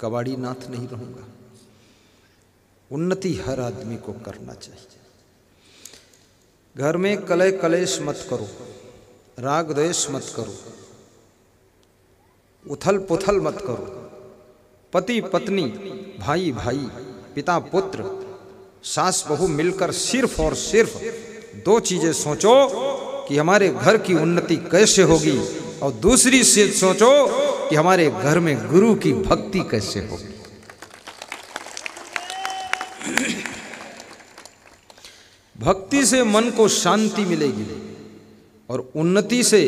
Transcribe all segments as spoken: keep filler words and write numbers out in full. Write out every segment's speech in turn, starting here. कबाड़ी नाथ नहीं रहूँगा। उन्नति हर आदमी को करना चाहिए। घर में कलह कलेश मत करो, राग द्वेष मत करो, उथल पुथल मत करो। पति पत्नी, भाई भाई, पिता पुत्र, सास बहू मिलकर सिर्फ और सिर्फ दो चीजें सोचो कि हमारे घर की उन्नति कैसे होगी, और दूसरी चीज सोचो कि हमारे घर में गुरु की भक्ति कैसे होगी। भक्ति से मन को शांति मिलेगी और उन्नति से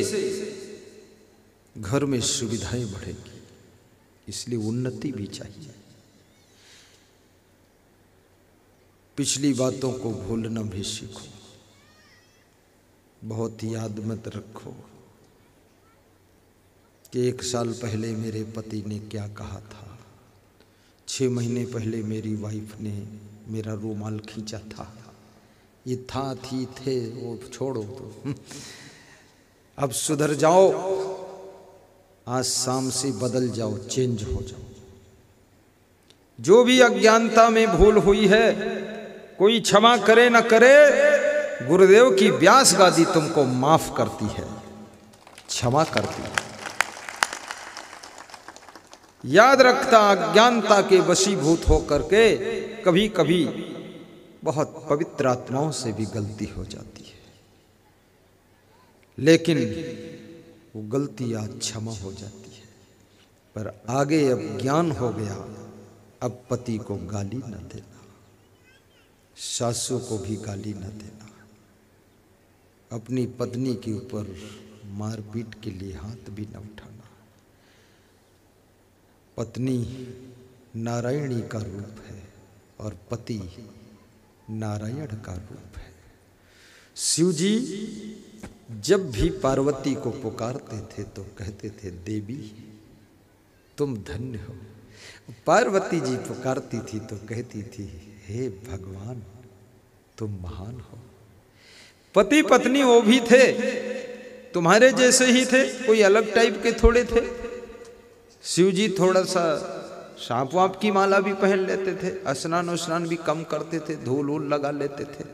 घर में सुविधाएं बढ़ेगी, इसलिए उन्नति भी चाहिए। पिछली बातों को भूलना भी सीखो, बहुत याद मत रखो कि एक साल पहले मेरे पति ने क्या कहा था, छः महीने पहले मेरी वाइफ ने मेरा रूमाल खींचा था, ये था थी थे वो छोड़ो। तो अब सुधर जाओ, आज शाम से बदल जाओ, चेंज हो जाओ। जो भी अज्ञानता में भूल हुई है, कोई क्षमा करे ना करे, गुरुदेव की व्यास गादी तुमको माफ करती है, क्षमा करती है। याद रखता, अज्ञानता के वशीभूत होकर के कभी कभी बहुत पवित्र आत्माओं से भी गलती हो जाती है, लेकिन वो गलती आज क्षमा हो जाती है। पर आगे अब ज्ञान हो गया, अब पति को गाली न देना, सासू को भी गाली न देना, अपनी पत्नी के ऊपर मारपीट के लिए हाथ भी न उठाना। पत्नी नारायणी का रूप है और पति नारायण का रूप है। शिव जी जब भी पार्वती को पुकारते थे तो कहते थे देवी तुम धन्य हो, पार्वती जी पुकारती थी तो कहती थी हे भगवान तुम महान हो। पति पत्नी वो भी थे, तुम्हारे जैसे ही थे, कोई अलग टाइप के थोड़े थे। शिव जी थोड़ा सा सांप वाँप की माला भी पहन लेते थे, स्नान उस्नान भी कम करते थे, धूल वूल लगा लेते थे,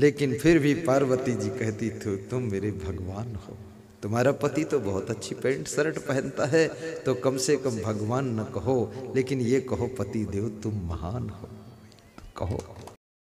लेकिन फिर भी पार्वती जी कहती थी तुम मेरे भगवान हो। तुम्हारा पति तो बहुत अच्छी पैंट शर्ट पहनता है तो कम से कम भगवान न कहो, लेकिन ये कहो पति देव तुम महान हो, तो कहो।